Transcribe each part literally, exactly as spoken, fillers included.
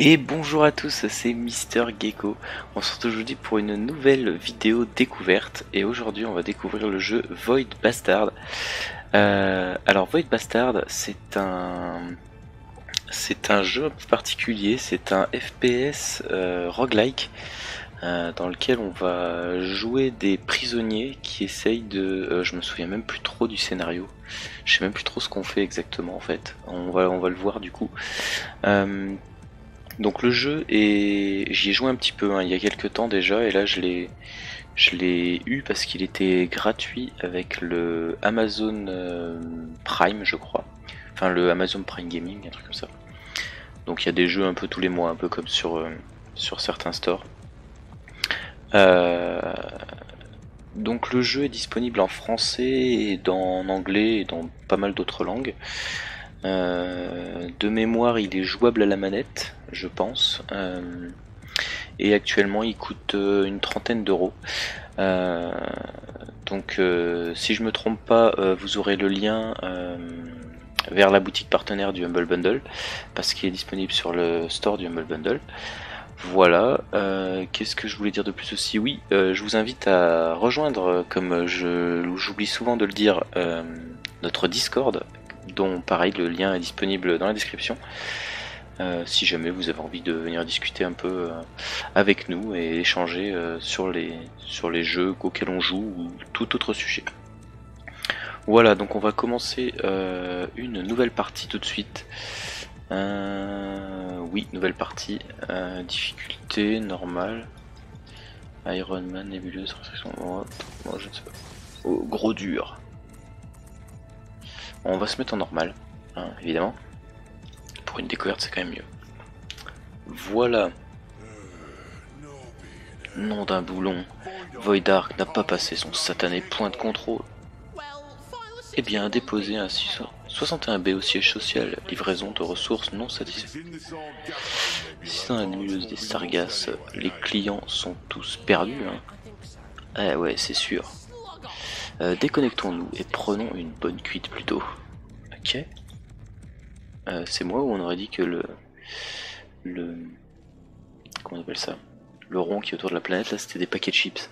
Et bonjour à tous, c'est Mister Gecko. On se retrouve aujourd'hui pour une nouvelle vidéo découverte. Et aujourd'hui on va découvrir le jeu Void Bastard. euh, Alors Void Bastard c'est un... C'est un jeu un peu particulier, c'est un F P S euh, roguelike euh, dans lequel on va jouer des prisonniers qui essayent de... Euh, je me souviens même plus trop du scénario, je sais même plus trop ce qu'on fait exactement en fait, on va, on va le voir du coup. Euh, donc le jeu, est... j'y ai joué un petit peu hein, il y a quelques temps déjà et là je l'ai... Je l'ai eu parce qu'il était gratuit avec le Amazon euh, Prime je crois. Enfin le Amazon Prime Gaming, un truc comme ça. Donc il y a des jeux un peu tous les mois, un peu comme sur, euh, sur certains stores. Euh, donc le jeu est disponible en français, et dans, en anglais et dans pas mal d'autres langues. Euh, de mémoire il est jouable à la manette, je pense. Euh, et actuellement il coûte euh, une trentaine d'euros. Euh, donc euh, si je me trompe pas, euh, vous aurez le lien... Euh, vers la boutique partenaire du Humble Bundle parce qu'il est disponible sur le store du Humble Bundle. Voilà, euh, qu'est-ce que je voulais dire de plus aussi? Oui, euh, je vous invite à rejoindre, comme j'oublie souvent de le dire, euh, notre Discord, dont pareil le lien est disponible dans la description, euh, si jamais vous avez envie de venir discuter un peu euh, avec nous et échanger euh, sur, les, sur les jeux auxquels on joue ou tout autre sujet. Voilà, donc on va commencer euh, une nouvelle partie tout de suite. Euh, oui, nouvelle partie. Euh, difficulté normale. Iron Man, nébuleuse, restriction. Moi, je ne sais pas. Oh, gros dur. On va se mettre en normal, hein, évidemment. Pour une découverte, c'est quand même mieux. Voilà. Nom d'un boulon. Void Arc n'a pas passé son satané point de contrôle. Eh bien, déposé un six cent soixante et un B au siège social, livraison de ressources non satisfaites. Si dans la nébuleuse des Sargasses, les clients sont tous perdus, hein. Eh ouais, c'est sûr. Euh, déconnectons-nous et prenons une bonne cuite plutôt. Ok. Euh, c'est moi où on aurait dit que le... le... Comment on appelle ça? Le rond qui est autour de la planète, là, c'était des paquets de chips.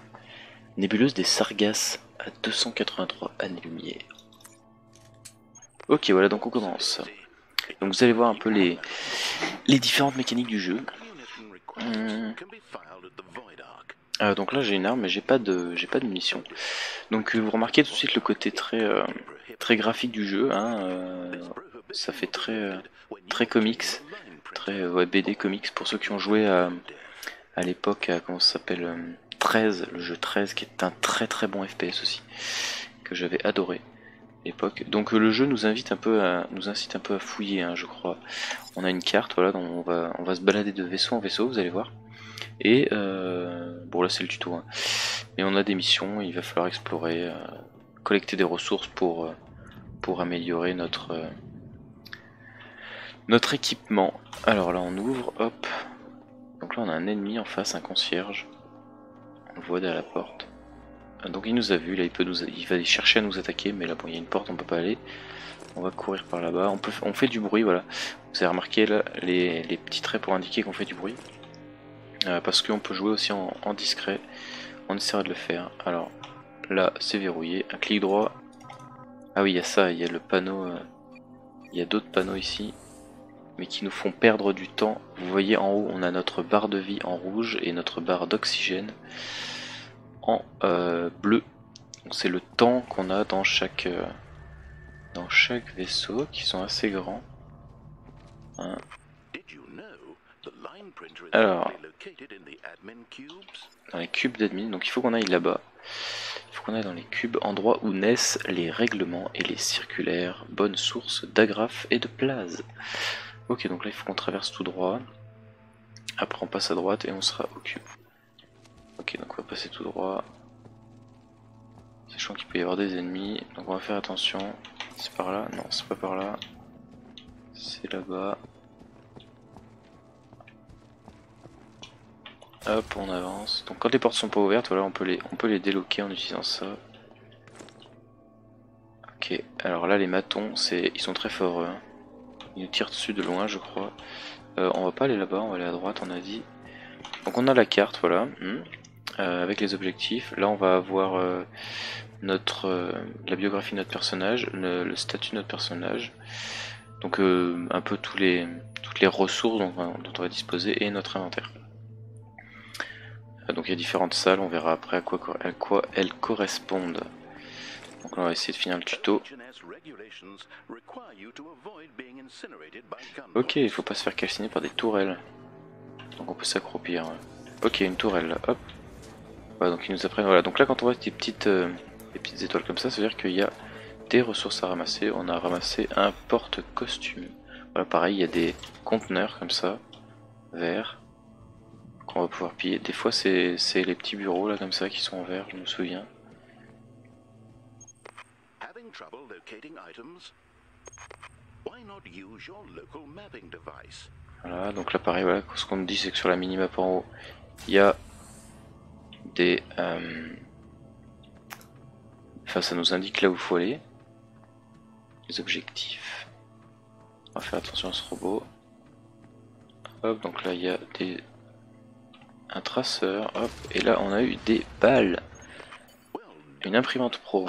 Nébuleuse des Sargasses à deux cent quatre-vingt-trois années-lumière. Ok, voilà, donc on commence. Donc vous allez voir un peu les, les différentes mécaniques du jeu. Hum. Euh, donc là j'ai une arme mais j'ai pas de j'ai pas de munitions. Donc vous remarquez tout de suite le côté très euh, très graphique du jeu. Hein, euh, ça fait très euh, très comics, très euh, ouais, B D comics pour ceux qui ont joué à, à l'époque à comment ça s'appelle euh, treize, le jeu treize qui est un très très bon F P S aussi que j'avais adoré. Époque. Donc le jeu nous invite un peu à, nous incite un peu à fouiller, hein, je crois. On a une carte, voilà, donc on va, on va se balader de vaisseau en vaisseau, vous allez voir. Et euh, bon là c'est le tuto, hein. Mais on a des missions, il va falloir explorer, euh, collecter des ressources pour, euh, pour améliorer notre euh, notre équipement. Alors là on ouvre, hop. Donc là on a un ennemi en face, un concierge. On le voit derrière la porte. Donc il nous a vu, là il peut nous, il va chercher à nous attaquer, mais là bon il y a une porte, on peut pas aller. On va courir par là-bas, on peut, on fait du bruit, voilà. Vous avez remarqué là les, les petits traits pour indiquer qu'on fait du bruit, euh, parce qu'on peut jouer aussi en, en discret. On essaiera de le faire. Alors là c'est verrouillé, un clic droit. Ah oui il y a ça, il y a le panneau, euh, il y a d'autres panneaux ici, mais qui nous font perdre du temps. Vous voyez en haut on a notre barre de vie en rouge et notre barre d'oxygène en euh, bleu. C'est le temps qu'on a dans chaque euh, dans chaque vaisseau qui sont assez grands. Hein. Alors dans les cubes d'admin, donc il faut qu'on aille là-bas. Il faut qu'on aille dans les cubes, endroit où naissent les règlements et les circulaires, bonne source d'agrafes et de plases. Ok, donc là il faut qu'on traverse tout droit. Après on passe à droite et on sera au cube. Ok, donc on va passer tout droit, sachant qu'il peut y avoir des ennemis, donc on va faire attention. C'est par là? Non, c'est pas par là, c'est là-bas. Hop, on avance. Donc quand les portes sont pas ouvertes, voilà, on peut les, on peut les déloquer en utilisant ça. Ok, alors là les matons, c'est, ils sont très forts, eux. Ils nous tirent dessus de loin, je crois. Euh, on va pas aller là-bas, on va aller à droite, on a dit. Donc on a la carte, voilà, mmh. euh, avec les objectifs. Là on va avoir euh, notre euh, la biographie de notre personnage, le, le statut de notre personnage. Donc euh, un peu tous les, toutes les ressources dont, dont on va disposer et notre inventaire. Donc il y a différentes salles, on verra après à quoi, à quoi elles correspondent. Donc on va essayer de finir le tuto. Ok, il faut pas se faire calciner par des tourelles. Donc on peut s'accroupir. Ok, une tourelle là, hop. Voilà, donc ils nous apprennent. Voilà, donc là quand on voit des petites, euh, des petites étoiles comme ça, ça veut dire qu'il y a des ressources à ramasser. On a ramassé un porte-costume. Voilà, pareil, il y a des conteneurs comme ça, verts, qu'on va pouvoir piller. Des fois c'est les petits bureaux là comme ça qui sont en vert, je me souviens. Voilà, donc là pareil, voilà, ce qu'on nous dit c'est que sur la minimap en haut, il y a des... Euh... Enfin ça nous indique là où il faut aller. Les objectifs. On va faire attention à ce robot. Hop, donc là il y a des... un traceur, hop, et là on a eu des balles, une imprimante pro.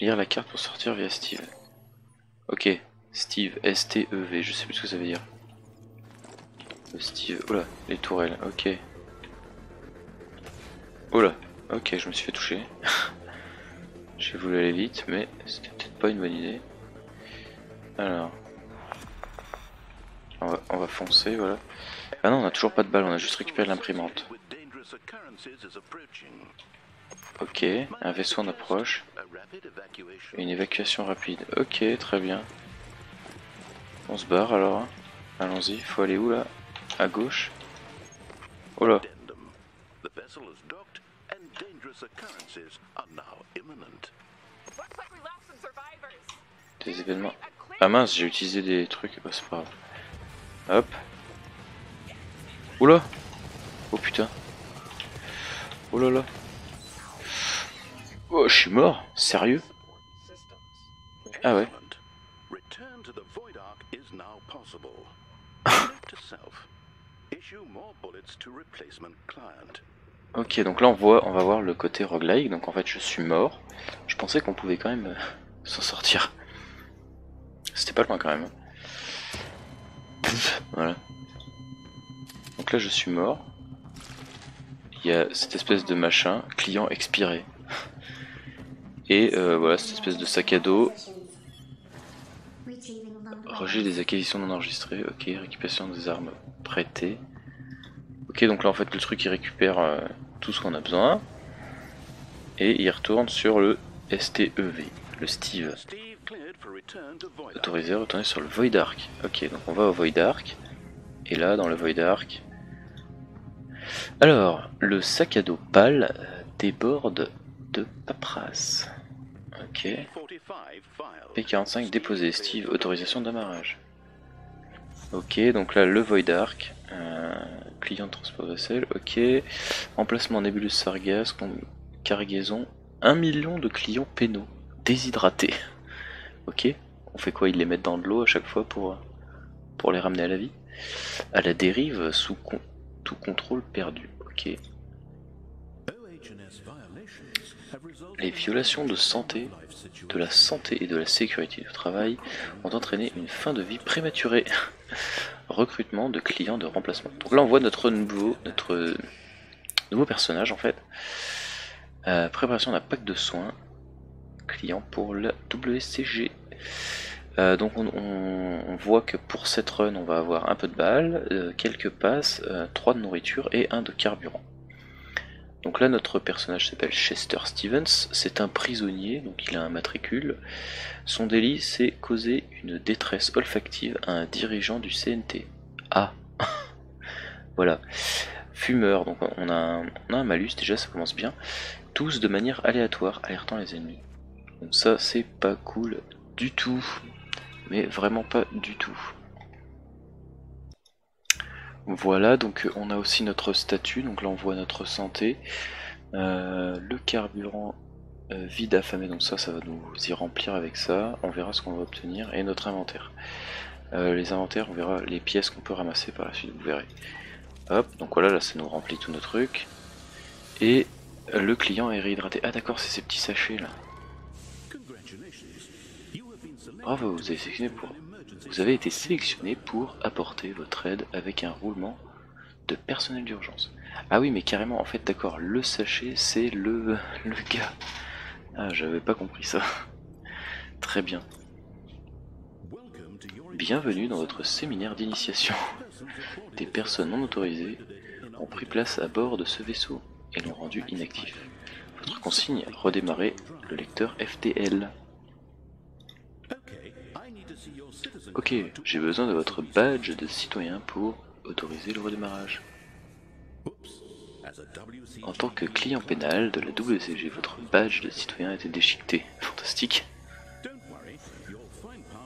Lire la carte pour sortir via STeV. Ok, STeV, S T E V, je sais plus ce que ça veut dire. STeV, oh là, les tourelles, ok. Oh là, ok, je me suis fait toucher. J'ai voulu aller vite, mais c'était peut-être pas une bonne idée. Alors, on va, on va foncer, voilà. Ah non, on a toujours pas de balle, on a juste récupéré l'imprimante. Ok, un vaisseau en approche. Une évacuation rapide. Ok, très bien. On se barre alors. Allons-y, faut aller où là? À gauche. Oh là. Des événements. Ah mince, j'ai utilisé des trucs. Oh, c'est pas grave. Hop. Oula. Oh putain. Oh là là. Oh, je suis mort. Sérieux? Ah ouais. Ok, donc là on voit, on va voir le côté roguelike. Donc en fait, je suis mort. Je pensais qu'on pouvait quand même euh, s'en sortir. C'était pas loin quand même. Voilà. Donc là, je suis mort. Il y a cette espèce de machin, client expiré. Et euh, voilà, cette espèce de sac à dos. Rejet des acquisitions non enregistrées. Ok, récupération des armes prêtées. Ok, donc là en fait le truc il récupère euh, tout ce qu'on a besoin et il retourne sur le STeV, le STeV. Autorisé à retourner sur le Void Arc. Ok, donc on va au Void Arc et là dans le Void Arc. Alors, le sac à dos pâle déborde de paperasse. Ok. P quarante-cinq déposé, STeV, autorisation d'amarrage. Ok, donc là le Void Arc. Euh, client de transport de vaisselle, ok. Emplacement Nébuleuse Sargasses, cargaison, un million de clients pénaux, déshydratés. Ok, on fait quoi? Ils les mettent dans de l'eau à chaque fois pour, pour les ramener à la vie. À la dérive, sous con tout contrôle perdu, ok. Les violations de santé, de la santé et de la sécurité du travail ont entraîné une fin de vie prématurée. Recrutement de clients de remplacement. Donc là on voit notre nouveau, notre nouveau personnage en fait. Euh, préparation d'un pack de soins. Client pour la W C G. Euh, donc on, on, on voit que pour cette run on va avoir un peu de balles, euh, quelques passes, euh, trois de nourriture et un de carburant. Donc là notre personnage s'appelle Chester Stevens, c'est un prisonnier, donc il a un matricule. Son délit c'est causer une détresse olfactive à un dirigeant du C N T. Ah. Voilà. Fumeur, donc on a, un, on a un malus, déjà ça commence bien. Tous de manière aléatoire, alertant les ennemis. Donc ça c'est pas cool du tout, mais vraiment pas du tout. Voilà, donc on a aussi notre statut, donc là on voit notre santé, Euh, le carburant euh, vide affamé, donc ça, ça va nous y remplir avec ça. On verra ce qu'on va obtenir et notre inventaire. Euh, les inventaires, on verra les pièces qu'on peut ramasser par la suite, vous verrez. Hop, donc voilà, là ça nous remplit tous nos trucs. Et le client est réhydraté. Ah d'accord, c'est ces petits sachets là. Bravo, vous avez sélectionné pour... vous avez été sélectionné pour apporter votre aide avec un roulement de personnel d'urgence. Ah oui, mais carrément, en fait, d'accord, le sachet, c'est le... le gars. Ah, j'avais pas compris ça. Très bien. Bienvenue dans votre séminaire d'initiation. Des personnes non autorisées ont pris place à bord de ce vaisseau et l'ont rendu inactif. Votre consigne, redémarrer le lecteur F T L. Ok, j'ai besoin de votre badge de citoyen pour autoriser le redémarrage. En tant que client pénal de la W C G, votre badge de citoyen a été déchiqueté. Fantastique.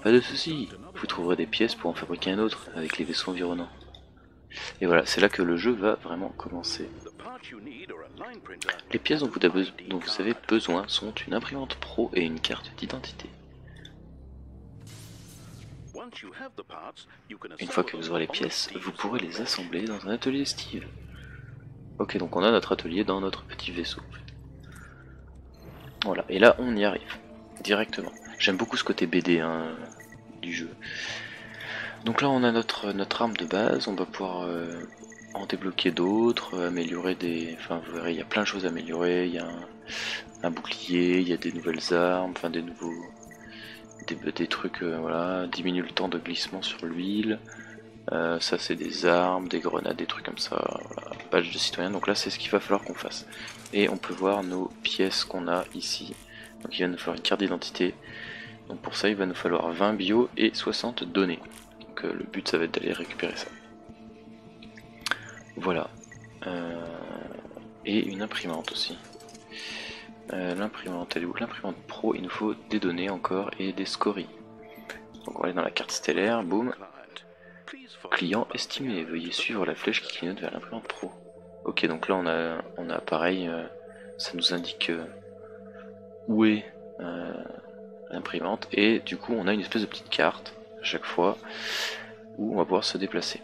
Pas de soucis, vous trouverez des pièces pour en fabriquer un autre avec les vaisseaux environnants. Et voilà, c'est là que le jeu va vraiment commencer. Les pièces dont vous avez, dont vous avez besoin sont une imprimante pro et une carte d'identité. Une fois que vous aurez les pièces, vous pourrez les assembler dans un atelier STeV. Ok, donc on a notre atelier dans notre petit vaisseau. Voilà, et là on y arrive, directement. J'aime beaucoup ce côté B D hein, du jeu. Donc là on a notre, notre arme de base, on va pouvoir euh, en débloquer d'autres, améliorer des... Enfin vous verrez, il y a plein de choses à améliorer, il y a un, un bouclier, il y a des nouvelles armes, enfin des nouveaux... Des, des trucs, euh, voilà, diminue le temps de glissement sur l'huile, euh, ça c'est des armes, des grenades, des trucs comme ça, voilà. Badge de citoyen, donc là c'est ce qu'il va falloir qu'on fasse. Et on peut voir nos pièces qu'on a ici, donc il va nous falloir une carte d'identité, donc pour ça il va nous falloir vingt bio et soixante données, donc euh, le but ça va être d'aller récupérer ça. Voilà, euh, et une imprimante aussi. Euh, l'imprimante, elle est où? L'imprimante pro, il nous faut des données encore et des scories. Donc on va aller dans la carte stellaire, boum. Client estimé, veuillez suivre la flèche qui clignote vers l'imprimante pro. Ok, donc là on a, on a pareil, euh, ça nous indique euh, où est euh, l'imprimante, et du coup on a une espèce de petite carte à chaque fois où on va pouvoir se déplacer.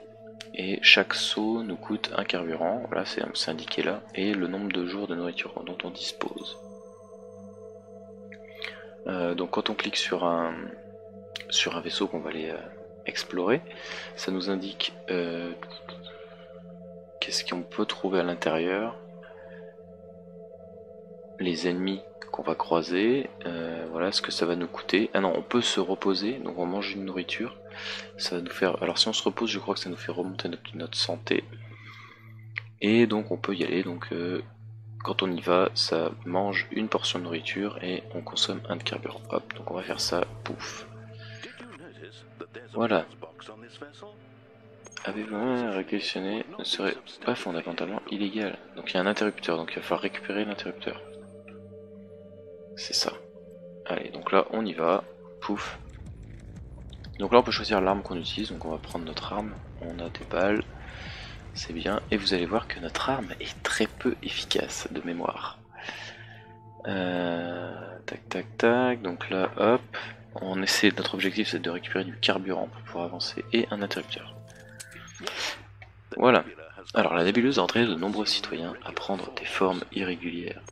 Et chaque saut nous coûte un carburant, voilà c'est indiqué là, et le nombre de jours de nourriture dont on dispose. Euh, donc quand on clique sur un, sur un vaisseau qu'on va aller euh, explorer, ça nous indique euh, qu'est-ce qu'on peut trouver à l'intérieur, les ennemis qu'on va croiser, euh, voilà ce que ça va nous coûter. Ah non, on peut se reposer, donc on mange une nourriture, ça va nous faire... Alors si on se repose, je crois que ça nous fait remonter notre, notre santé, et donc on peut y aller, donc... Euh, quand on y va, ça mange une portion de nourriture et on consomme un de carburant. Hop, donc on va faire ça, pouf. Voilà. Avez-vous réquisitionné ne serait pas fondamentalement illégal. Donc il y a un interrupteur, donc il va falloir récupérer l'interrupteur. C'est ça. Allez, donc là on y va, pouf. Donc là on peut choisir l'arme qu'on utilise, donc on va prendre notre arme, on a des balles. C'est bien, et vous allez voir que notre arme est très peu efficace de mémoire. Euh, tac tac tac, donc là hop, on essaie, notre objectif c'est de récupérer du carburant pour pouvoir avancer et un interrupteur. Voilà, alors la nébuleuse a entraîné de nombreux citoyens à prendre des formes irrégulières.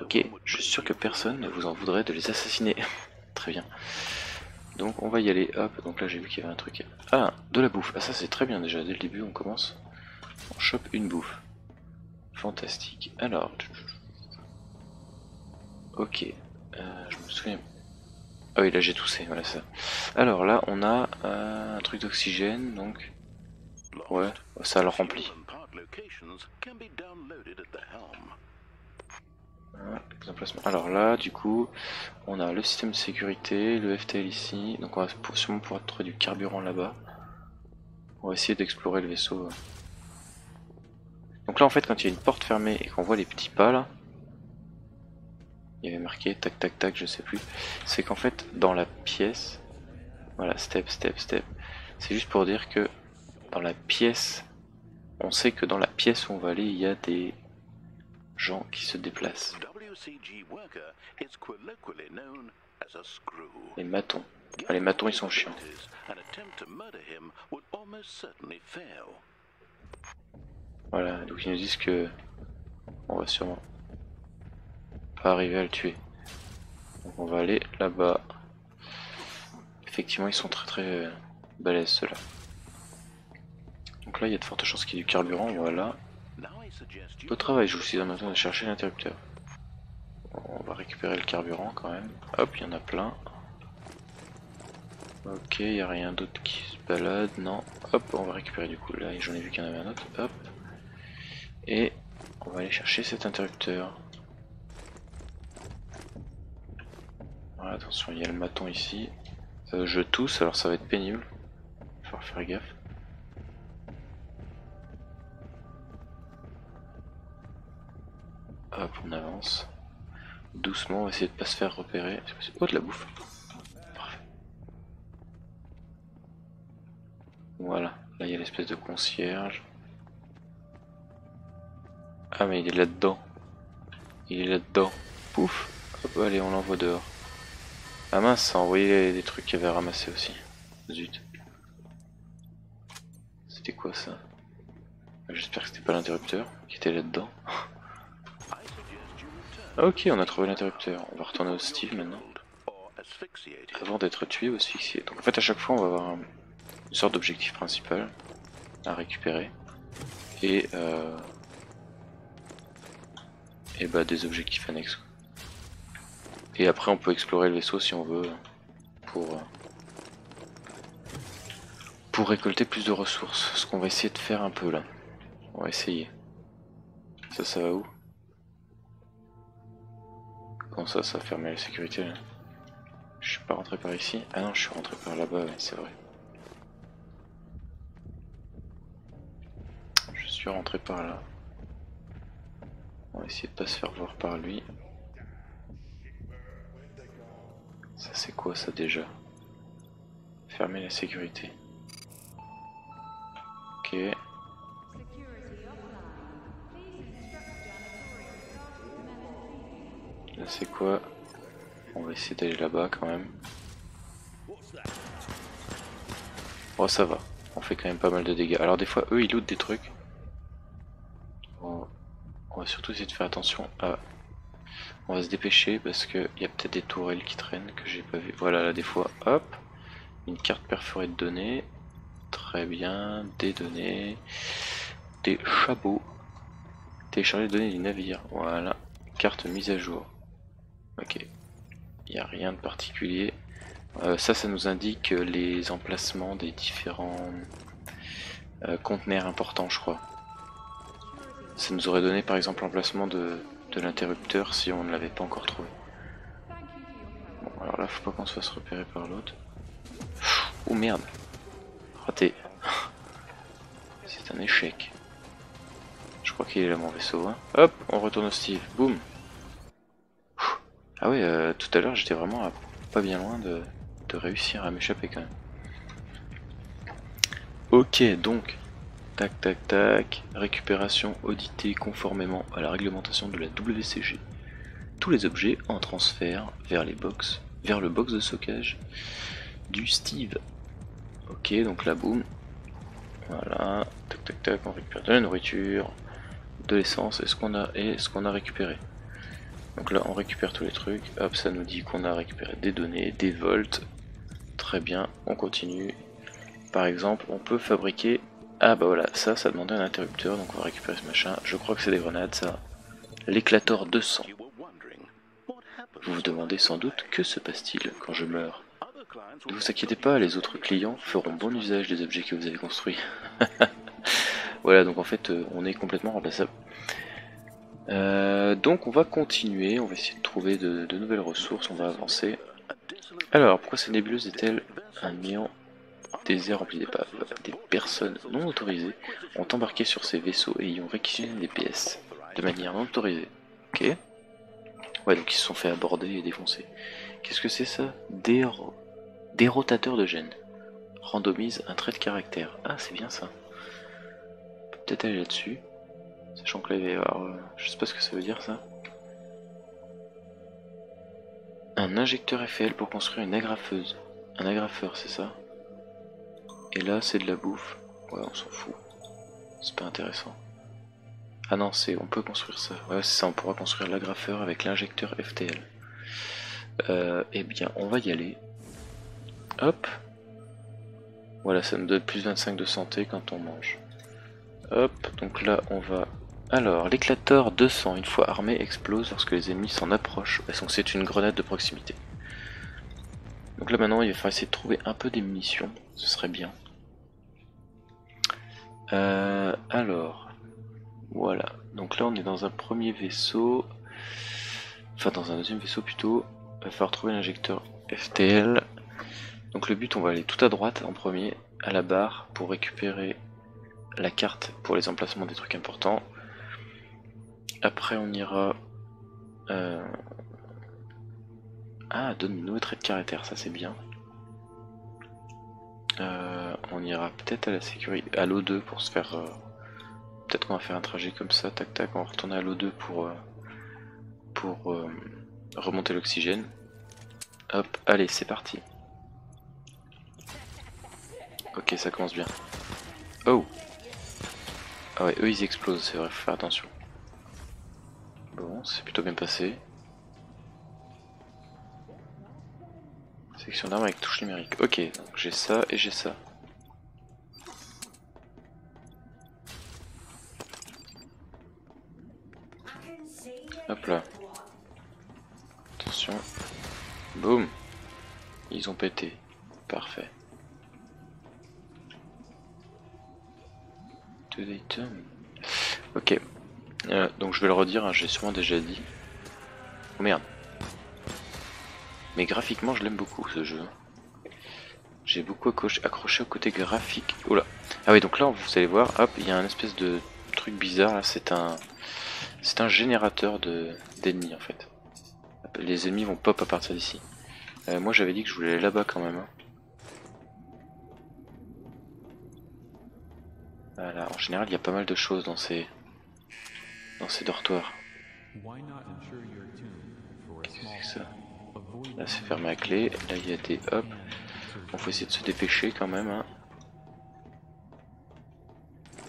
Ok, je suis sûr que personne ne vous en voudrait de les assassiner. Très bien. Donc on va y aller, hop, donc là j'ai vu qu'il y avait un truc. Ah, de la bouffe, ah ça c'est très bien déjà, dès le début on commence. On chope une bouffe. Fantastique. Alors... Ok. Euh, je me souviens... Ah oui, là j'ai toussé, voilà ça. Alors là, on a euh, un truc d'oxygène, donc... Ouais, ça le remplit. Alors là, du coup, on a le système de sécurité, le F T L ici. Donc on va sûrement pouvoir trouver du carburant là-bas. On va essayer d'explorer le vaisseau... Donc là en fait quand il y a une porte fermée et qu'on voit les petits pas là, il y avait marqué tac tac tac je sais plus, c'est qu'en fait dans la pièce, voilà step step step, c'est juste pour dire que dans la pièce, on sait que dans la pièce où on va aller il y a des, gens qui se déplacent. Les matons. Ah, les matons, ils sont chiants. Voilà, donc ils nous disent que on va sûrement pas arriver à le tuer. Donc on va aller là-bas. Effectivement, ils sont très très balèzes ceux-là. Donc là, il y a de fortes chances qu'il y ait du carburant. Voilà. Au travail, je vous suis en train de chercher l'interrupteur. On va récupérer le carburant quand même. Hop, il y en a plein. Ok, il n'y a rien d'autre qui se balade. Non. Hop, on va récupérer du coup. Là, j'en ai vu qu'il y en avait un autre. Hop. Et on va aller chercher cet interrupteur. Voilà, attention, il y a le maton ici. Euh, je tousse, alors ça va être pénible. Il va falloir faire gaffe. Hop, on avance. Doucement, on va essayer de pas se faire repérer. C'est oh, de la bouffe. Parfait. Voilà, là il y a l'espèce de concierge. Ah mais il est là-dedans. Il est là-dedans. Pouf. Hop, allez, on l'envoie dehors. Ah mince, ça a envoyé des trucs qu'il avait ramassés aussi. Zut. C'était quoi ça? J'espère que c'était pas l'interrupteur qui était là-dedans. Ok, on a trouvé l'interrupteur. On va retourner au STeV maintenant. Avant d'être tué ou asphyxié. Donc en fait à chaque fois on va avoir une sorte d'objectif principal à récupérer. Et euh... Et bah des objectifs annexes. Et après on peut explorer le vaisseau si on veut. Pour... Pour récolter plus de ressources. Ce qu'on va essayer de faire un peu là. On va essayer. Ça, ça va où ? Comment ça, ça a fermé la sécurité là? Je suis pas rentré par ici. Ah non, je suis rentré par là-bas, ouais, c'est vrai. Je suis rentré par là. On va essayer de pas se faire voir par lui. Ça c'est quoi ça déjà? Fermer la sécurité. Ok. Là c'est quoi? On va essayer d'aller là-bas quand même. Oh ça va, on fait quand même pas mal de dégâts. Alors des fois eux ils lootent des trucs. On... on va surtout essayer de faire attention à... On va se dépêcher parce qu'il y a peut-être des tourelles qui traînent que j'ai pas vu. Voilà là des fois, hop. Une carte perforée de données. Très bien, des données. Des chabots. Télécharger les données du navire, voilà. Carte mise à jour. Ok, il n'y a rien de particulier. Euh, ça, ça nous indique les emplacements des différents euh, conteneurs importants, je crois. Ça nous aurait donné par exemple l'emplacement de, de l'interrupteur si on ne l'avait pas encore trouvé. Bon, alors là, faut pas qu'on se fasse repérer par l'autre. Oh merde, raté. C'est un échec. Je crois qu'il est là mon vaisseau. Hein. Hop, on retourne au STeV. Boum. Ah ouais, euh, tout à l'heure j'étais vraiment à pas bien loin de, de réussir à m'échapper quand même. Ok, donc, tac tac tac, récupération auditée conformément à la réglementation de la W C G. Tous les objets en transfert vers les box, vers le box de stockage du STeV. Ok, donc là boum, voilà, tac tac tac, on récupère de la nourriture, de l'essence et ce qu'on a et ce qu'on a récupéré. Donc là on récupère tous les trucs, hop ça nous dit qu'on a récupéré des données, des volts, très bien, on continue. Par exemple on peut fabriquer, ah bah voilà ça ça demandait un interrupteur donc on va récupérer ce machin, je crois que c'est des grenades ça, l'éclator deux cents. Vous vous demandez sans doute que se passe-t-il quand je meurs? Ne vous inquiétez pas, les autres clients feront bon usage des objets que vous avez construits. Voilà donc en fait on est complètement remplaçable. Euh, donc on va continuer, on va essayer de trouver de, de nouvelles ressources, on va avancer. Alors pourquoi cette nébuleuse est-elle un néant désert rempli d'épaves? Des personnes non autorisées ont embarqué sur ces vaisseaux et y ont réquisitionné des P S de manière non autorisée. Ok. Ouais donc ils se sont fait aborder et défoncer. Qu'est-ce que c'est ça? Déro... Dérotateur de gènes. Randomise un trait de caractère. Ah c'est bien ça. Peut-être aller là-dessus. Sachant que les... Alors, je sais pas ce que ça veut dire ça. Un injecteur F T L pour construire une agrafeuse. Un agrafeur, c'est ça. Et là, c'est de la bouffe. Ouais, on s'en fout. C'est pas intéressant. Ah non, c'est... On peut construire ça. Ouais, c'est ça, on pourra construire l'agrafeur avec l'injecteur F T L. Euh, eh bien, on va y aller. Hop. Voilà, ça nous donne plus vingt-cinq de santé quand on mange. Hop, donc là, on va... Alors, l'éclateur deux cents, une fois armée, explose lorsque les ennemis s'en approchent. Donc c'est une grenade de proximité. Donc là, maintenant, il va falloir essayer de trouver un peu des munitions. Ce serait bien. Euh, alors, voilà. Donc là, on est dans un premier vaisseau... Enfin, dans un deuxième vaisseau plutôt, il va falloir trouver l'injecteur F T L. Donc le but, on va aller tout à droite en premier, à la barre, pour récupérer la carte pour les emplacements des trucs importants. Après, on ira... Euh... Ah, donne-nous un trait de caractère, ça c'est bien. Euh, on ira peut-être à la sécurité, à l'O deux pour se faire... Euh... Peut-être qu'on va faire un trajet comme ça, tac-tac, on va retourner à l'O deux pour... Euh... pour euh, remonter l'oxygène. Hop, allez, c'est parti. Ok, ça commence bien. Oh. Ah ouais, eux ils explosent, c'est vrai, faut faire attention. Bon, c'est plutôt bien passé. Section d'armes avec touche numérique. Ok, donc j'ai ça et j'ai ça. Hop là. Attention. Boum. Ils ont pété. Parfait. Deux items. Ok. Euh, donc je vais le redire, hein, j'ai sûrement déjà dit. Oh merde. Mais graphiquement, je l'aime beaucoup ce jeu. J'ai beaucoup accroché au côté graphique. Oh là. Ah oui, donc là, vous allez voir, hop, il y a un espèce de truc bizarre là. C'est un... C'est un générateur de d'ennemis en fait. Les ennemis vont pop à partir d'ici. Euh, moi j'avais dit que je voulais aller là-bas quand même. Hein. Voilà, en général il y a pas mal de choses dans ces dans ces dortoirs. Qu'est-ce que c'est que ça? Là c'est fermé à clé, là il y a des hop. On faut essayer de se dépêcher quand même. Hein.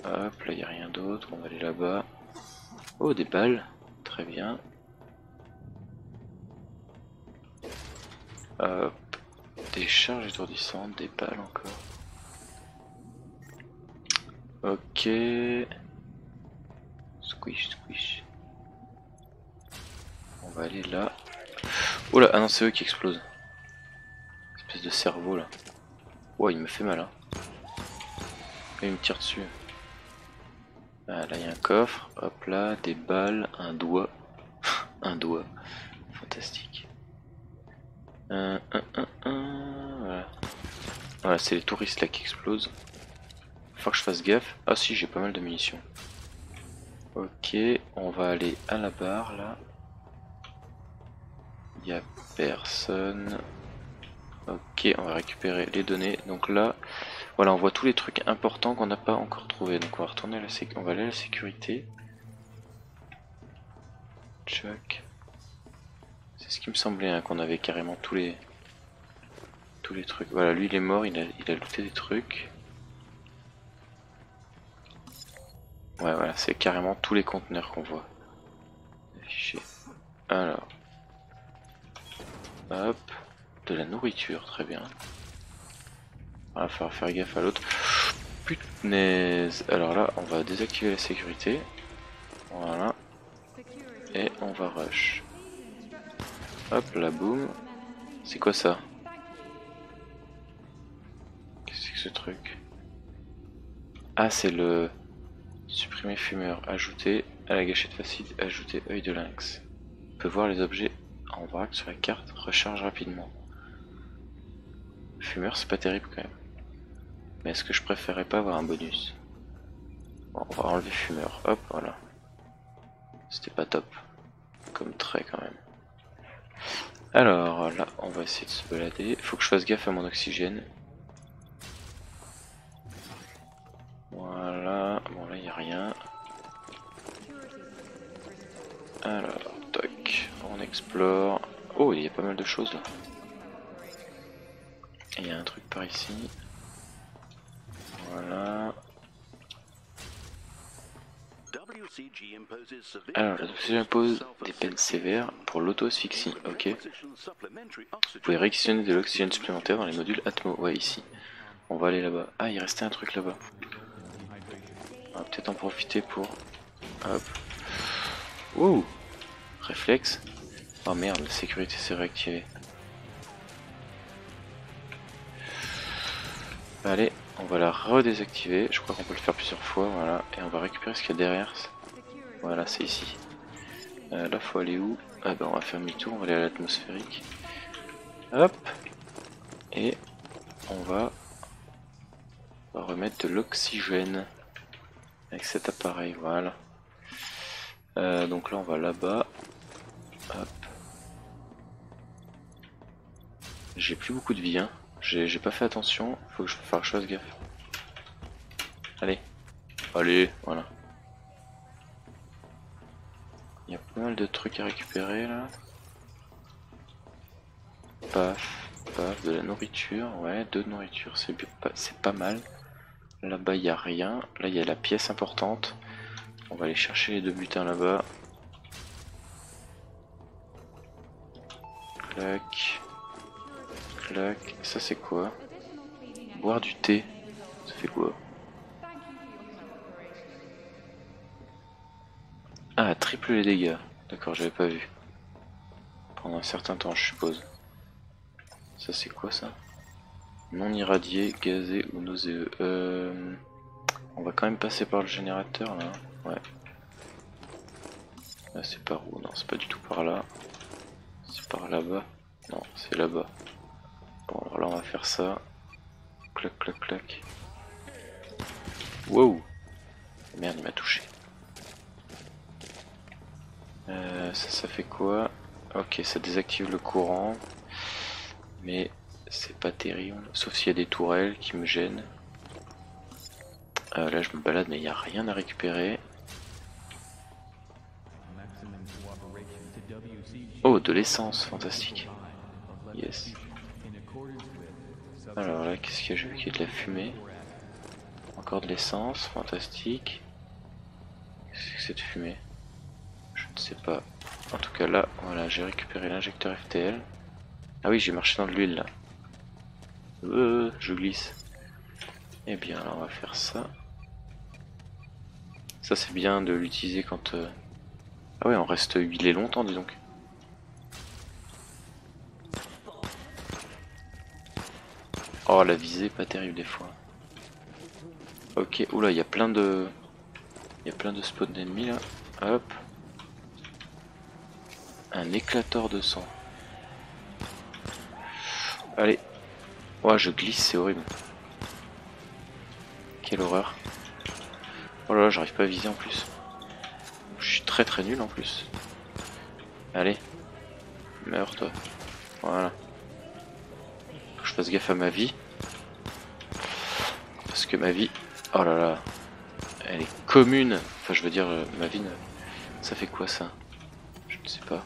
Hop, là il n'y a rien d'autre, on va aller là-bas. Oh, des balles, très bien. Hop, des charges étourdissantes, des balles encore. Ok. Squish, squish. On va aller là. Oh là, ah non, c'est eux qui explosent. Espèce de cerveau là. Oh, il me fait mal, hein. Et il me tire dessus. Ah, là il y a un coffre, hop là, des balles, un doigt, un doigt, fantastique. Un, un, un, un, voilà, voilà c'est les touristes là qui explosent. Faut que je fasse gaffe. Ah si, j'ai pas mal de munitions. Ok, on va aller à la barre là. Il y a personne. Ok, on va récupérer les données. Donc là. Voilà, on voit tous les trucs importants qu'on n'a pas encore trouvé. Donc on va retourner à la sécurité. On va aller à la sécurité. Check. C'est ce qui me semblait, hein, qu'on avait carrément tous les tous les trucs. Voilà, lui il est mort, il a, il a looté des trucs. Ouais, voilà, c'est carrément tous les conteneurs qu'on voit. Affiché. Alors. Hop. De la nourriture, très bien. Il va falloir faire gaffe à l'autre. Putnaise. Alors là, on va désactiver la sécurité. Voilà. Et on va rush. Hop là, boum. C'est quoi ça? Qu'est-ce que c'est que ce truc? Ah, c'est le... Supprimer fumeur. Ajouter à la gâchette facile. Ajouter œil de lynx. On peut voir les objets en vrac sur la carte. Recharge rapidement. Fumeur, c'est pas terrible quand même. Mais est-ce que je préférais pas avoir un bonus? Bon, on va enlever fumeur. Hop, voilà. C'était pas top. Comme trait quand même. Alors, là, on va essayer de se balader. Faut que je fasse gaffe à mon oxygène. Voilà. Bon, là, il n'y a rien. Alors, toc, on explore. Oh, il y a pas mal de choses là. Il y a un truc par ici. Voilà. Alors, la W C G impose des peines sévères pour l'auto-asphyxie, ok. Vous pouvez réquisitionner de l'oxygène supplémentaire dans les modules Atmo, ouais, ici. On va aller là-bas. Ah, il restait un truc là-bas. On va peut-être en profiter pour... Hop. Wow. Réflexe. Oh merde, la sécurité s'est réactivée. Bah, allez, on va la redésactiver. Je crois qu'on peut le faire plusieurs fois, voilà. Et on va récupérer ce qu'il y a derrière. Voilà, c'est ici. Euh, là, faut aller où? Ah bah, on va faire mi-tour, on va aller à l'atmosphérique. Hop. Et on va, on va remettre de l'oxygène avec cet appareil, voilà. Euh, donc là, on va là-bas. Hop. J'ai plus beaucoup de vie, hein. J'ai pas fait attention, faut que je fasse gaffe. Allez. Allez, voilà. Il y a pas mal de trucs à récupérer là. Paf, paf, de la nourriture, ouais, deux de nourriture, c'est pas, pas mal. Là-bas il n'y a rien, là il y a la pièce importante. On va aller chercher les deux butins là-bas. Clac, clac, ça c'est quoi? Boire du thé, ça fait quoi? Ah, triple les dégâts. D'accord, j'avais pas vu. Pendant un certain temps, je suppose. Ça, c'est quoi, ça? Non irradié, gazé ou nauséeux. Euh... On va quand même passer par le générateur, là. Ouais. Là, c'est par où? Non, c'est pas du tout par là. C'est par là-bas. Non, c'est là-bas. Bon, alors là, on va faire ça. Clac, clac, clac. Wow! Merde, il m'a touché. Euh, ça, ça fait quoi? Ok, ça désactive le courant. Mais c'est pas terrible. Sauf s'il y a des tourelles qui me gênent. Euh, là, je me balade, mais il n'y a rien à récupérer. Oh, de l'essence, fantastique. Yes. Alors là, qu'est-ce qu'il y a? J'ai vu qu'il y a de la fumée. Encore de l'essence, fantastique. Qu'est-ce que c'est de fumée? Je sais pas. En tout cas là, voilà, j'ai récupéré l'injecteur F T L. Ah oui, j'ai marché dans de l'huile là. Euh, je glisse. Eh bien, alors on va faire ça. Ça c'est bien de l'utiliser quand... Euh... Ah ouais, on reste huilé longtemps, dis donc. Oh, la visée pas terrible des fois. Ok, oula, il y a plein de... Il y a plein de spawns d'ennemis là. Hop. Un éclateur de sang. Allez. Ouais, je glisse, c'est horrible. Quelle horreur. Oh là là, j'arrive pas à viser en plus. Je suis très très nul en plus. Allez. Meurs toi. Voilà. Faut que je fasse gaffe à ma vie. Parce que ma vie... Oh là là. Elle est commune. Enfin, je veux dire, ma vie... Ne... Ça fait quoi ça? Je ne sais pas.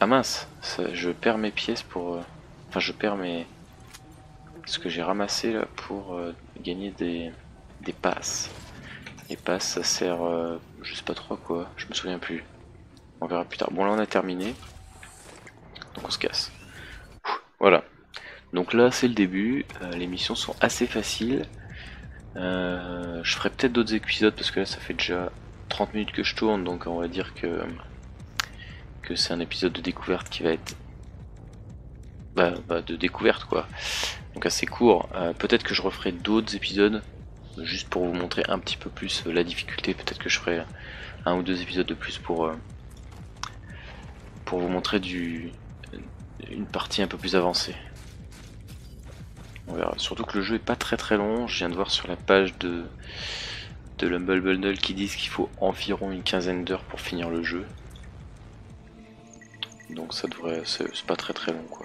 Ah mince, ça, je perds mes pièces pour... Euh, enfin je perds mes... ce que j'ai ramassé là pour euh, gagner des, des passes. Les passes ça sert... Euh, je sais pas trop quoi, je me souviens plus. On verra plus tard. Bon là on a terminé. Donc on se casse. Ouh, voilà. Donc là c'est le début. Euh, les missions sont assez faciles. Euh, je ferai peut-être d'autres épisodes parce que là ça fait déjà trente minutes que je tourne, donc on va dire que... que c'est un épisode de découverte qui va être bah, bah de découverte quoi, donc assez court. Euh, peut-être que je referai d'autres épisodes juste pour vous montrer un petit peu plus la difficulté. Peut-être que je ferai un ou deux épisodes de plus pour euh, pour vous montrer du une partie un peu plus avancée. On verra. Surtout que le jeu est pas très très long. Je viens de voir sur la page de de l'Humble Bundle qui disent qu'il faut environ une quinzaine d'heures pour finir le jeu. Donc ça devrait, c'est pas très très long quoi.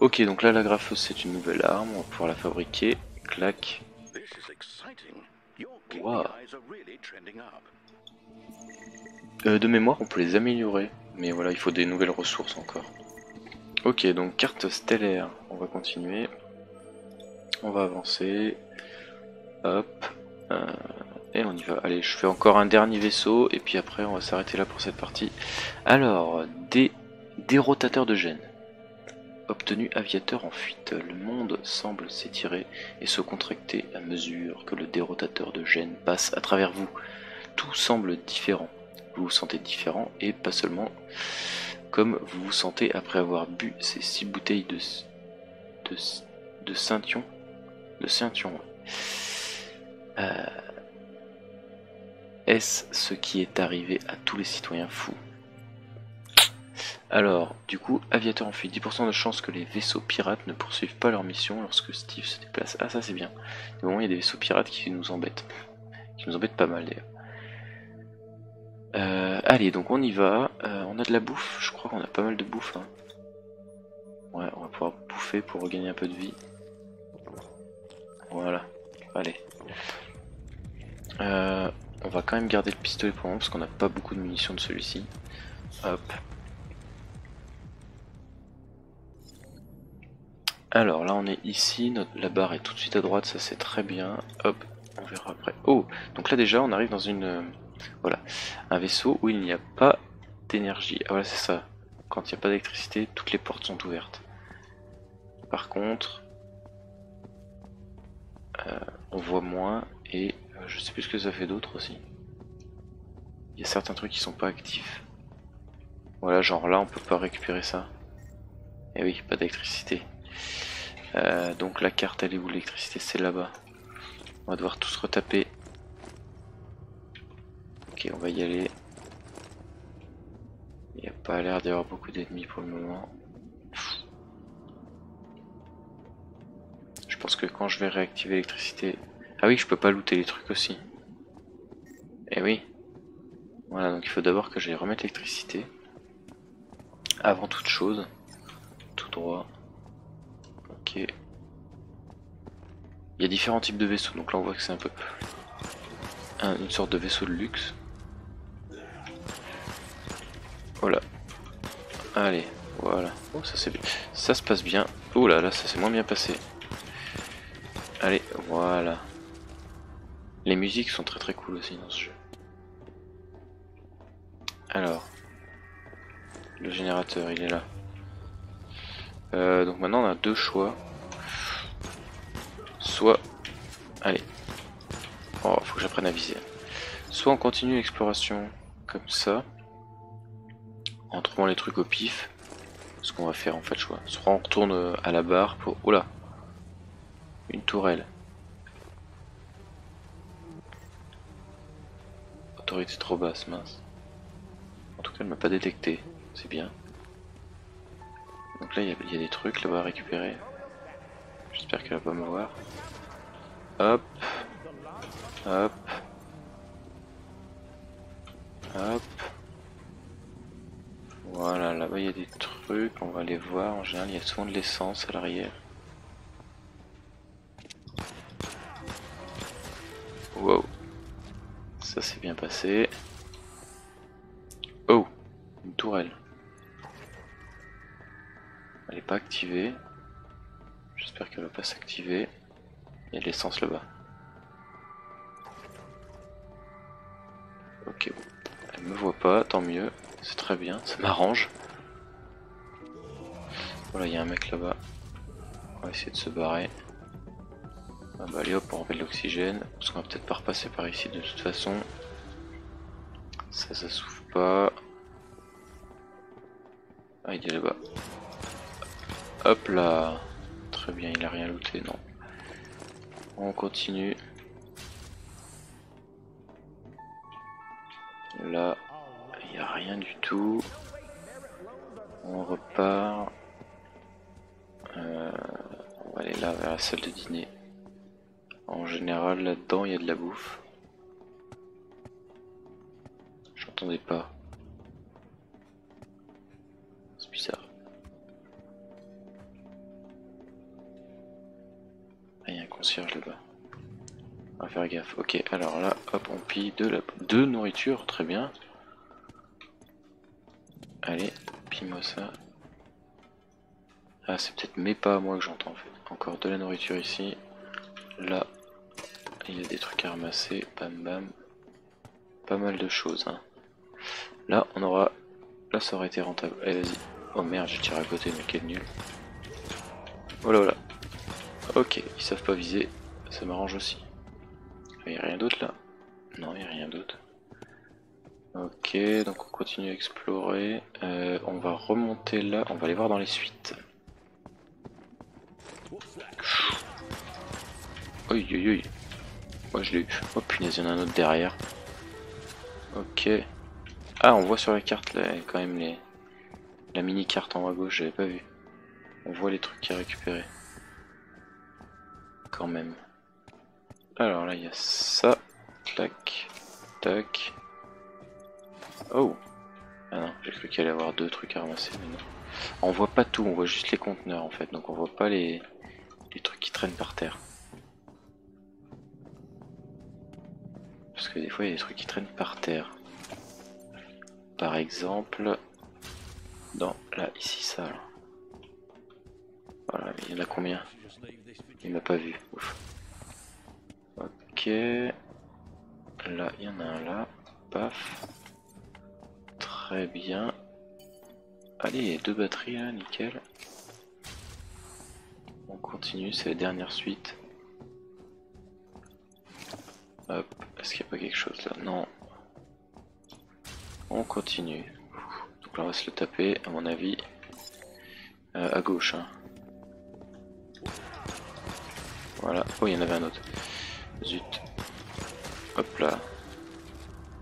Ok, donc là la graffeuse c'est une nouvelle arme, on va pouvoir la fabriquer. Clac. Wow. Euh, de mémoire, on peut les améliorer, mais voilà, il faut des nouvelles ressources encore. Ok, donc carte stellaire, on va continuer. On va avancer. Hop. Euh, et on y va. Allez, je fais encore un dernier vaisseau, et puis après, on va s'arrêter là pour cette partie. Alors, des, des rotateurs de gènes. Obtenu aviateur en fuite, le monde semble s'étirer et se contracter à mesure que le dérotateur de gènes passe à travers vous. Tout semble différent, vous vous sentez différent et pas seulement comme vous vous sentez après avoir bu ces six bouteilles de de, de ceintion de ceintion. Euh, est-ce ce qui est arrivé à tous les citoyens fous? Alors, du coup, aviateur en fuite, dix pour cent de chance que les vaisseaux pirates ne poursuivent pas leur mission lorsque STeV se déplace. Ah, ça c'est bien. Au moment, il y a des vaisseaux pirates qui nous embêtent. Qui nous embêtent pas mal d'ailleurs. Euh, allez, donc on y va. Euh, on a de la bouffe, je crois qu'on a pas mal de bouffe. Hein. Ouais, on va pouvoir bouffer pour regagner un peu de vie. Voilà, allez. Euh, on va quand même garder le pistolet pour le moment parce qu'on n'a pas beaucoup de munitions de celui-ci. Hop. Alors là on est ici, notre, la barre est tout de suite à droite, ça c'est très bien. Hop, on verra après. Oh, donc là déjà on arrive dans une, euh, voilà, un vaisseau où il n'y a pas d'énergie. Ah voilà c'est ça, quand il n'y a pas d'électricité, toutes les portes sont ouvertes. Par contre, euh, on voit moins et euh, je sais plus ce que ça fait d'autre aussi. Il y a certains trucs qui sont pas actifs. Voilà, genre là on peut pas récupérer ça. Et oui, pas d'électricité. Euh, donc la carte elle est où l'électricité? C'est là-bas. On va devoir tous retaper. Ok, on va y aller. Il n'y a pas l'air d'y avoir beaucoup d'ennemis pour le moment. Je pense que quand je vais réactiver l'électricité... Ah oui, je peux pas looter les trucs aussi. Eh oui. Voilà, donc il faut d'abord que j'aille remettre l'électricité. Avant toute chose. Tout droit. Ok. Il y a différents types de vaisseaux, donc là on voit que c'est un peu un, une sorte de vaisseau de luxe. Voilà. Allez, voilà. Oh, ça c'est bien. Ça se passe bien. Oh là là, ça s'est moins bien passé. Allez, voilà. Les musiques sont très très cool aussi dans ce jeu. Alors, le générateur, il est là. Euh, donc maintenant on a deux choix. Soit... Allez. Oh, faut que j'apprenne à viser. Soit on continue l'exploration comme ça. En trouvant les trucs au pif. Ce qu'on va faire en fait, je vois. Soit on retourne à la barre pour... Oh là. Une tourelle. Autorité trop basse, mince. En tout cas elle m'a pas détecté. C'est bien. Donc là il y, y a des trucs là-bas à récupérer. J'espère qu'elle va pas me voir. Hop. Hop. Hop. Voilà, là-bas il y a des trucs, on va les voir. En général il y a souvent de l'essence à l'arrière. Wow. Ça s'est bien passé. Oh, une tourelle. Elle n'est pas activée. J'espère qu'elle va pas s'activer. Il y a de l'essence là-bas. Ok, elle me voit pas, tant mieux. C'est très bien, ça m'arrange. Voilà, il y a un mec là-bas. On va essayer de se barrer. Ah bah allez hop, on remet de l'oxygène. Parce qu'on va peut-être pas repasser par ici de toute façon. Ça, ça s'ouvre pas. Ah, il est là-bas. Hop là. Très bien, il a rien looté, non. On continue. Là, il n'y a rien du tout. On repart. Euh, on va aller là, vers la salle de dîner. En général, là-dedans, il y a de la bouffe. J'entendais pas. C'est bizarre. Là, il y a un concierge là-bas. va faire gaffe. Ok, alors là, hop, on pille de la de nourriture, très bien. Allez, pille-moi ça. Ah, c'est peut-être mes pas à moi que j'entends en fait. Encore de la nourriture ici. Là, il y a des trucs à ramasser. Bam bam. Pas mal de choses. Hein. Là, on aura. Là, ça aurait été rentable. Allez, vas-y. Oh merde, je tire à côté, mais quel nul. Oh là là. Ok, ils savent pas viser. Ça m'arrange aussi. Il n'y a rien d'autre là? Non, il n'y a rien d'autre. Ok, donc on continue à explorer. Euh, on va remonter là. On va aller voir dans les suites. Oi, oi, oi. Moi je l'ai eu. Oh punaise, il y en a un autre derrière. Ok. Ah, on voit sur la carte là, quand même les... la mini carte en haut à gauche, j'avais pas vu. On voit les trucs à récupérer. Quand même. Alors là, il y a ça. Clac. Tac. Oh. Ah non, j'ai cru qu'il allait y avoir deux trucs à ramasser. Mais non. On voit pas tout, on voit juste les conteneurs en fait. Donc on voit pas les, les trucs qui traînent par terre. Parce que des fois, il y a des trucs qui traînent par terre. Par exemple... dans... là, ici, ça, là. Voilà, mais il y en a combien? Il m'a pas vu. Ouf. Ok. Là, il y en a un là. Paf. Très bien. Allez, il y a deux batteries là, nickel. On continue, c'est la dernière suite. Hop, est-ce qu'il n'y a pas quelque chose là? Non. On continue. Donc là, on va se le taper, à mon avis. Euh, à gauche, hein. Voilà. Oh, il y en avait un autre. Zut. Hop là.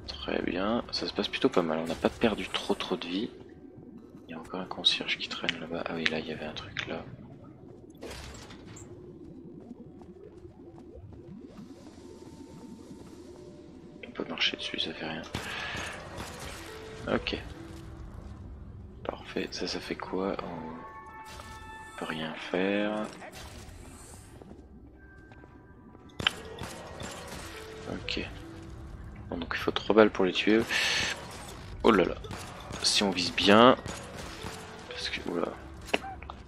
Très bien. Ça se passe plutôt pas mal. On n'a pas perdu trop trop de vie. Il y a encore un concierge qui traîne là-bas. Ah oui, là, il y avait un truc là. On peut marcher dessus, ça fait rien. Ok. Parfait. Ça, ça fait quoi? On peut rien faire. Ok. Bon, donc il faut trois balles pour les tuer. Oh là là. Si on vise bien. Parce que. Oula.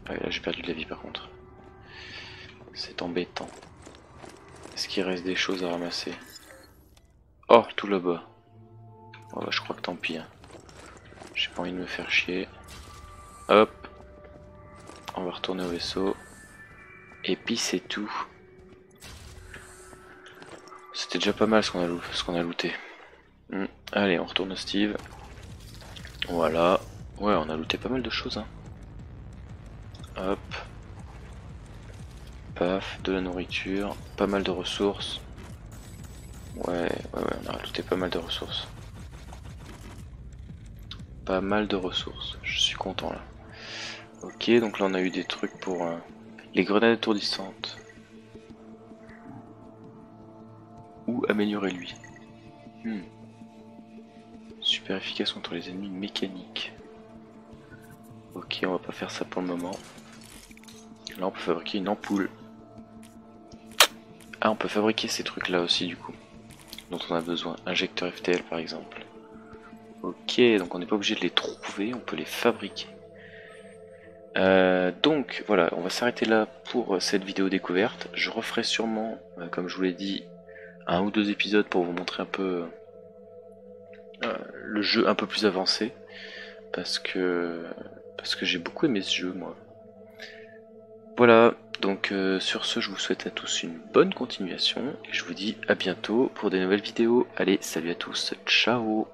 Ah, là, j'ai perdu de la vie par contre. C'est embêtant. Est-ce qu'il reste des choses à ramasser? Oh, tout là-bas. Oh, bah, je crois que tant pis. Hein. J'ai pas envie de me faire chier. Hop. On va retourner au vaisseau. Et puis c'est tout. C'était déjà pas mal ce qu'on a, ce qu'on a looté. Mmh. Allez, on retourne au STeV. Voilà. Ouais, on a looté pas mal de choses. Hein. Hop. Paf, de la nourriture. Pas mal de ressources. Ouais, ouais, ouais, on a looté pas mal de ressources. Pas mal de ressources. Je suis content là. Ok, donc là on a eu des trucs pour... Euh, les grenades étourdissantes. Ou améliorer lui. Hmm. Super efficace contre les ennemis mécaniques. Ok, on va pas faire ça pour le moment. Là on peut fabriquer une ampoule. Ah, on peut fabriquer ces trucs là aussi du coup. Dont on a besoin. Injecteur F T L par exemple. Ok, donc on n'est pas obligé de les trouver, on peut les fabriquer. Euh, donc voilà, on va s'arrêter là pour cette vidéo découverte. Je referai sûrement, euh, comme je vous l'ai dit, un ou deux épisodes pour vous montrer un peu euh, le jeu un peu plus avancé, parce que parce que j'ai beaucoup aimé ce jeu moi. Voilà, donc euh, sur ce je vous souhaite à tous une bonne continuation et je vous dis à bientôt pour des nouvelles vidéos. Allez, salut à tous, ciao.